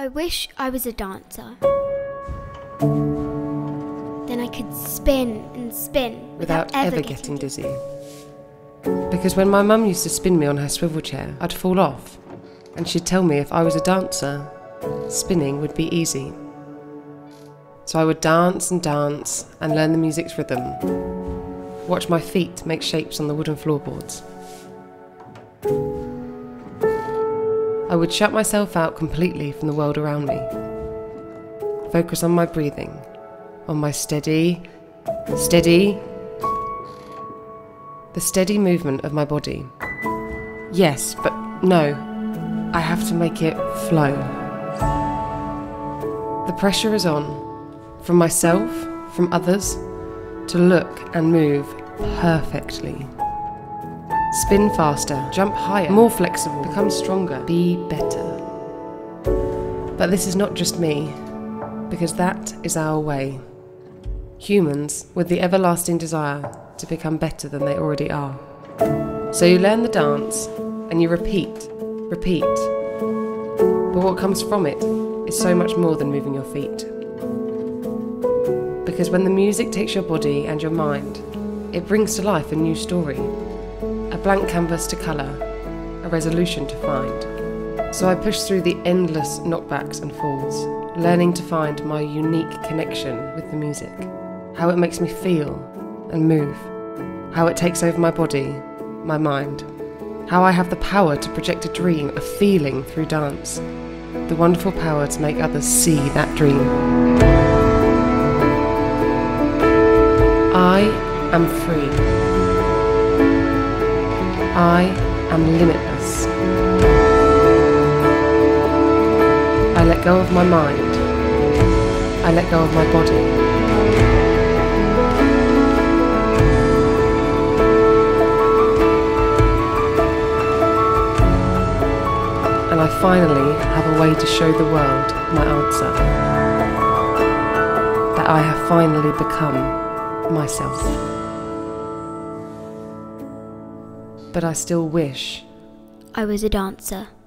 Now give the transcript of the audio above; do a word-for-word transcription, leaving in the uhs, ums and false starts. I wish I was a dancer. Then I could spin and spin without, without ever, ever getting, getting dizzy. dizzy. Because when my mum used to spin me on her swivel chair, I'd fall off. And she'd tell me if I was a dancer, spinning would be easy. So I would dance and dance and learn the music's rhythm. Watch my feet make shapes on the wooden floorboards. I would shut myself out completely from the world around me. Focus on my breathing, on my steady, steady, the steady movement of my body. Yes, but no, I have to make it flow. The pressure is on, from myself, from others, to look and move perfectly. Spin faster, jump higher, more flexible, become stronger, be better. But this is not just me, because that is our way. Humans with the everlasting desire to become better than they already are. So you learn the dance and you repeat, repeat. But what comes from it is so much more than moving your feet. Because when the music takes your body and your mind, it brings to life a new story. A blank canvas to colour, a resolution to find. So I pushed through the endless knockbacks and falls, learning to find my unique connection with the music, how it makes me feel and move, how it takes over my body, my mind, how I have the power to project a dream, a feeling through dance, the wonderful power to make others see that dream. I am free. I am limitless. I let go of my mind. I let go of my body. And I finally have a way to show the world my answer. That I have finally become myself. But I still wish I was a dancer.